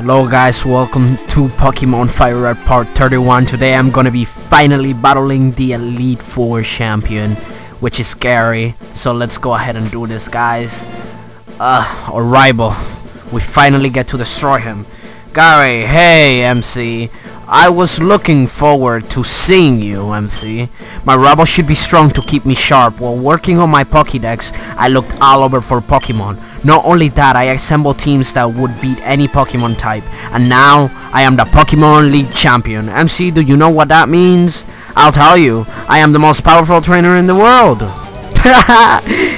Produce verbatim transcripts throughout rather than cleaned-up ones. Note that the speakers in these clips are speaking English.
Hello guys, welcome to Pokemon FireRed part thirty-one. Today I'm gonna be finally battling the Elite Four champion, which is Gary. So let's go ahead and do this, guys. Uh, our rival. We finally get to destroy him. Gary, hey M C. I was looking forward to seeing you, M C. My rival should be strong to keep me sharp. While working on my Pokedex, I looked all over for Pokemon. Not only that, I assembled teams that would beat any Pokemon type. And now, I am the Pokemon League champion. M C, do you know what that means? I'll tell you, I am the most powerful trainer in the world.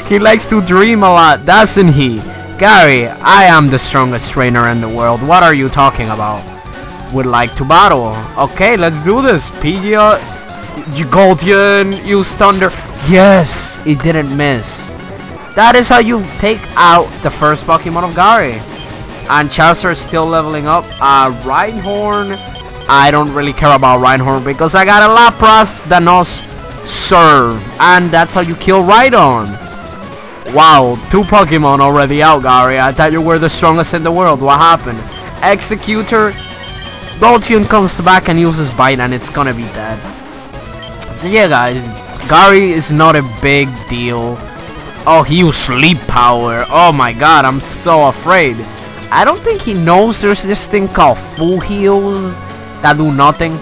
He likes to dream a lot, doesn't he? Gary, I am the strongest trainer in the world. What are you talking about? Would like to battle. Okay, let's do this. Pidgeot, Goldeen, use thunder. Yes, it didn't miss. That is how you take out the first Pokemon of Gary. And Charizard still leveling up. Uh, Rhydon. I don't really care about Rhydon because I got a Lapras that knows serve. And that's how you kill Rhydon. Wow, two Pokemon already out, Gary. I thought you were the strongest in the world. What happened? Exeggutor. Voltune comes back and uses Bite and it's gonna be dead. So yeah guys, Gary is not a big deal. Oh, he used sleep power. Oh my god, I'm so afraid. I don't think he knows there's this thing called full heals that do nothing.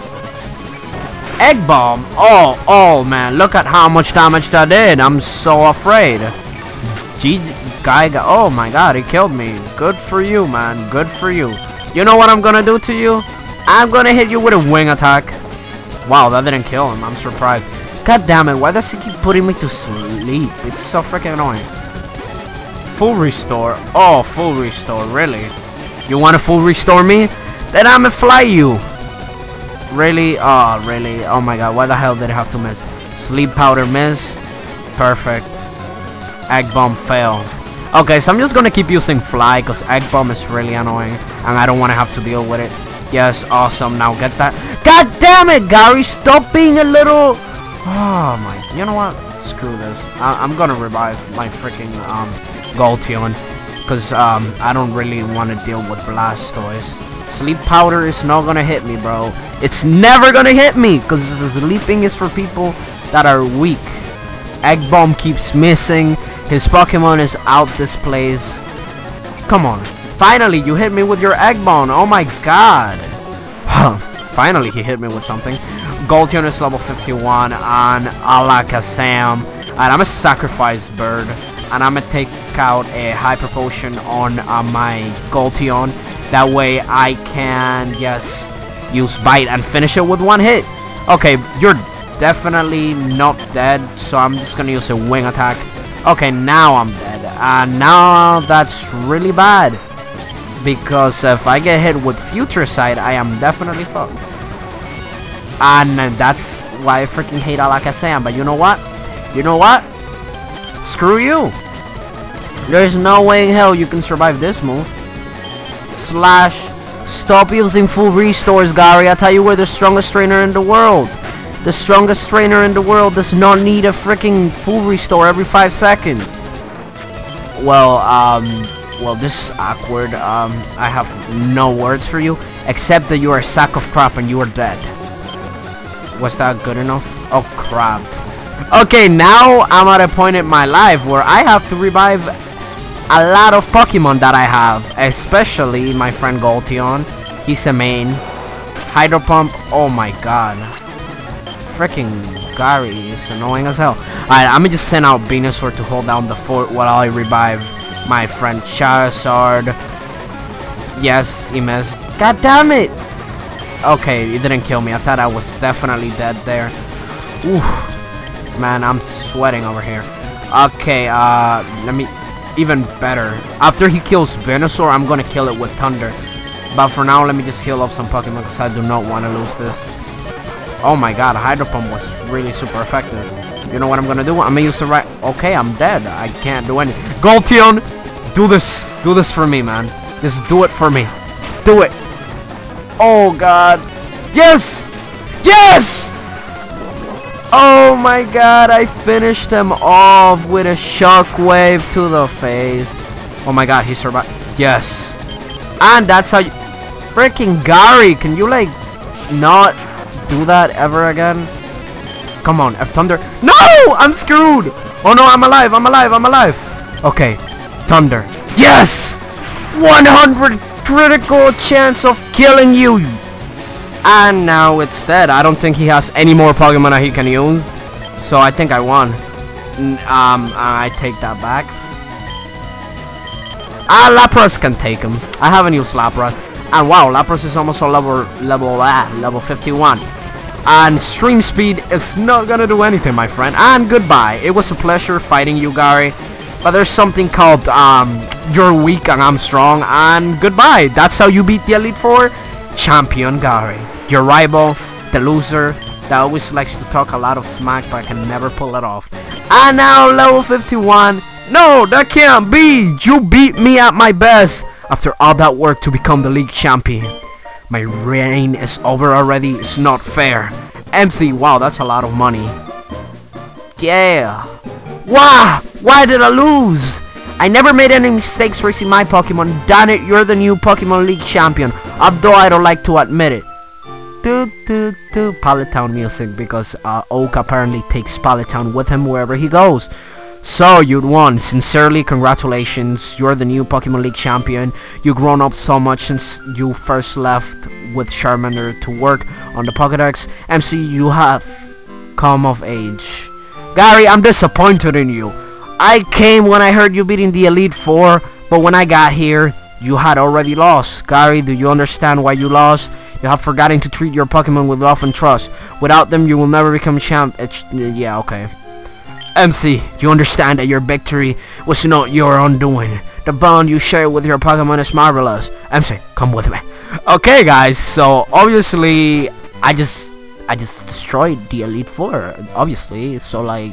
Egg bomb. Oh, oh man, look at how much damage that did. I'm so afraid. G guy, oh my god, he killed me. Good for you, man. Good for you. You know what I'm gonna do to you? I'm gonna hit you with a wing attack. Wow, that didn't kill him. I'm surprised. God damn it, why does he keep putting me to sleep? It's so freaking annoying. Full restore. Oh, full restore, really? You wanna full restore me? Then I'ma fly you. Really? Oh, really? Oh my god, why the hell did I have to miss? Sleep powder miss. Perfect. Egg bomb fail. Okay, so I'm just gonna keep using fly because egg bomb is really annoying. And I don't wanna have to deal with it. Yes, awesome. Now get that. God damn it, Gary. Stop being a little... Oh, my... You know what? Screw this. I I'm gonna revive my freaking um, Jolteon. Because um, I don't really want to deal with Blastoise. Sleep powder is not gonna hit me, bro. It's never gonna hit me. Because sleeping is for people that are weak. Egg bomb keeps missing. His Pokemon is out this place. Come on. Finally, you hit me with your egg bone. Oh my god. Finally, he hit me with something. Goldeen is level fifty-one on Alakazam. And I'm a sacrifice bird. And I'm going to take out a hyper potion on uh, my Goldeen. That way I can, yes, use bite and finish it with one hit. Okay, you're definitely not dead. So I'm just going to use a wing attack. Okay, now I'm dead. And uh, now that's really bad. Because if I get hit with Future Sight, I am definitely fucked. And that's why I freaking hate Alakazam. But you know what? You know what? Screw you. There's no way in hell you can survive this move. Slash. Stop using full restores, Gary. I tell you, we're the strongest trainer in the world. The strongest trainer in the world does not need a freaking full restore every five seconds. Well, um... Well, this is awkward. Um, I have no words for you, except that you are a sack of crap and you are dead. Was that good enough? Oh, crap. Okay, now I'm at a point in my life where I have to revive a lot of Pokemon that I have. Especially my friend Jolteon. He's a main. Hydro Pump. Oh my god. Freaking Gary is annoying as hell. Alright, I'm gonna just send out Venusaur to hold down the fort while I revive my friend Charizard. Yes, he missed. God damn it! Okay, he didn't kill me. I thought I was definitely dead there. Oof. Man, I'm sweating over here. Okay, uh, let me... Even better. After he kills Venusaur, I'm gonna kill it with Thunder. But for now, let me just heal up some Pokemon because I do not want to lose this. Oh my god, Hydro Pump was really super effective. You know what I'm gonna do? I'm gonna use the right... Okay, I'm dead. I can't do anything. Jolteon! Do this. Do this for me, man. Just do it for me. Do it. Oh, God. Yes! Yes! Oh, my God. I finished him off with a shockwave to the face. Oh, my God. He survived. Yes. And that's how you... Freaking Gary, can you like not do that ever again? Come on, F Thunder. No! I'm screwed! Oh no, I'm alive, I'm alive, I'm alive! Okay, Thunder. Yes! one hundred critical chance of killing you! And now it's dead. I don't think he has any more Pokemon that he can use. So I think I won. Um, I take that back. Ah, Lapras can take him. I haven't used Lapras. And wow, Lapras is almost on level, level, ah, level fifty-one. And stream speed is not gonna do anything, my friend. And goodbye. It was a pleasure fighting you, Gary. But there's something called, um, you're weak and I'm strong. And goodbye. That's how you beat the Elite Four. Champion Gary. Your rival, the loser, that always likes to talk a lot of smack, but can never pull it off. And now, level fifty-one. No, that can't be! You beat me at my best after all that work to become the league champion. My reign is over already. It's not fair. M C, wow, that's a lot of money. Yeah. Wow, why did I lose? I never made any mistakes racing my Pokemon. Damn it, you're the new Pokemon League champion. Although I don't like to admit it. Do, do, do. Pallet Town music, because uh, Oak apparently takes Pallet Town with him wherever he goes. So, you'd won. Sincerely, congratulations. You're the new Pokemon League champion. You've grown up so much since you first left with Charmander to work on the Pokedex. M C, you have come of age. Gary, I'm disappointed in you. I came when I heard you beating the Elite Four, but when I got here, you had already lost. Gary, do you understand why you lost? You have forgotten to treat your Pokemon with love and trust. Without them, you will never become champ. It's, yeah, okay. M C, you understand that your victory was not your undoing. The bond you share with your Pokemon is marvelous. M C, come with me. Okay, guys. So obviously, I just, I just destroyed the Elite Four. Obviously, so like,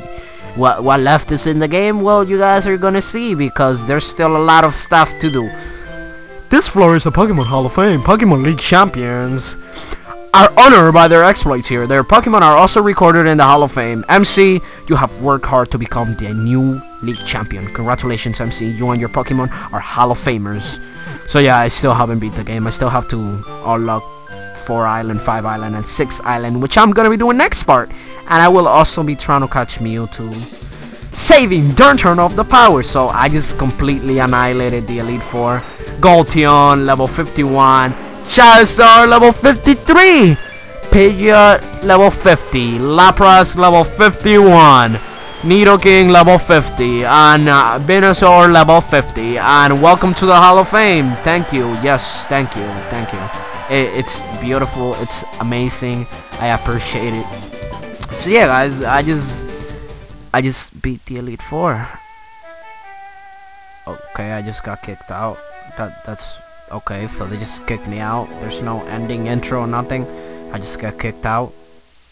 what, what left is in the game? Well, you guys are gonna see because there's still a lot of stuff to do. This floor is the Pokemon Hall of Fame. Pokemon League champions are honored by their exploits here. Their Pokemon are also recorded in the Hall of Fame. M C, you have worked hard to become the new League Champion. Congratulations, M C. You and your Pokemon are Hall of Famers. So yeah, I still haven't beat the game. I still have to unlock four Island, five Island, and six Island, which I'm going to be doing next part. And I will also be trying to catch Mewtwo. Saving, don't turn off the power. So I just completely annihilated the Elite Four. Jolteon, level fifty-one. Charizard, level fifty-three. Pidgeot, level fifty. Lapras, level fifty-one. Nidoking, level fifty. And uh, Venusaur, level fifty. And welcome to the Hall of Fame. Thank you. Yes, thank you. Thank you. It, it's beautiful. It's amazing. I appreciate it. So yeah, guys, I just, I just beat the Elite Four. Okay, I just got kicked out. That, that's... Okay, so they just kicked me out. There's no ending, intro, nothing. I just got kicked out.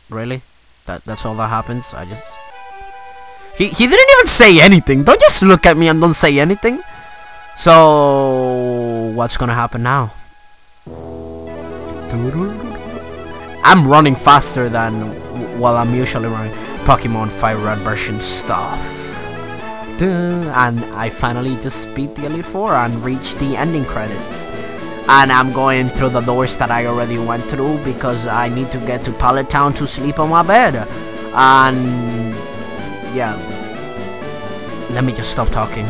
Really? That that's all that happens? I just... He, he didn't even say anything. Don't just look at me and don't say anything. So... What's gonna happen now? I'm running faster than... Well, I'm usually running. Pokemon FireRed version stuff. And I finally just beat the Elite Four and reached the ending credits. And I'm going through the doors that I already went through because I need to get to Pallet Town to sleep on my bed. And yeah, let me just stop talking.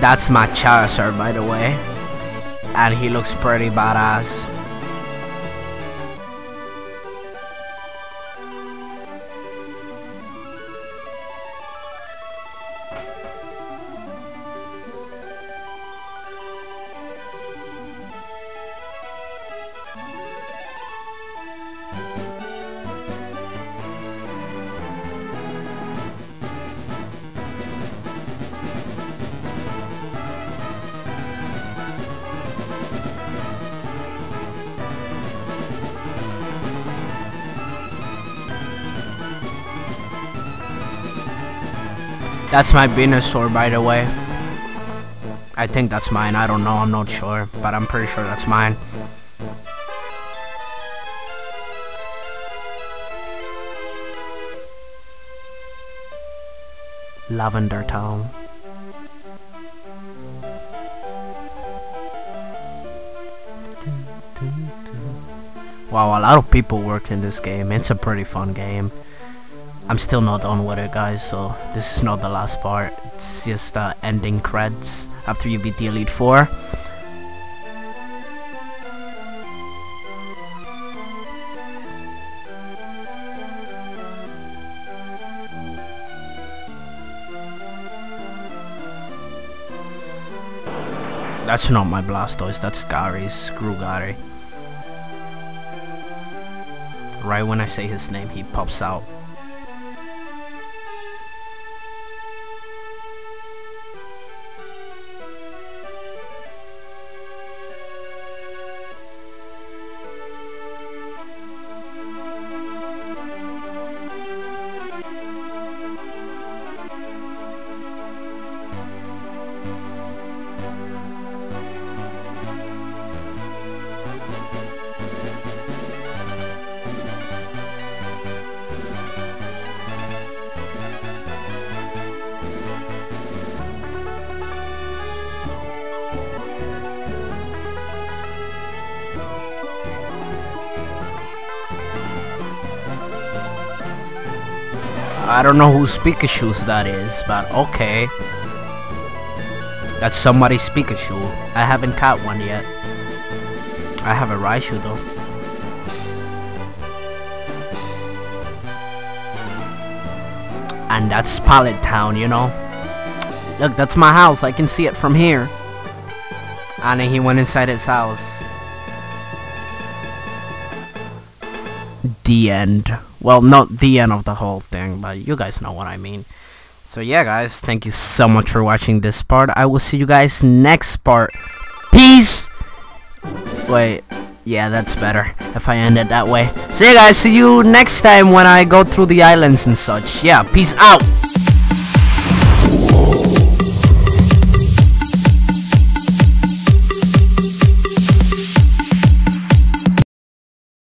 That's my Charizard, by the way, and he looks pretty badass. That's my Venusaur, by the way. I think that's mine. I don't know. I'm not sure, but I'm pretty sure that's mine. Lavender Town. Wow, a lot of people worked in this game. It's a pretty fun game. I'm still not done with it, guys, so this is not the last part. It's just the ending credits after you beat the Elite Four. That's not my Blastoise, that's Gary's. Screw Gary. Right when I say his name, he pops out. I don't know whose Pikachu's that is, but okay. That's somebody's Pikachu. I haven't caught one yet. I have a Raichu though. And that's Pallet Town, you know. Look, that's my house. I can see it from here. And he went inside his house. The end. Well, not the end of the whole thing, but you guys know what I mean. So yeah, guys, thank you so much for watching this part. I will see you guys next part. Peace. Wait, yeah, that's better if I end it that way. So yeah, guys, see you next time when I go through the islands and such. Yeah, peace out.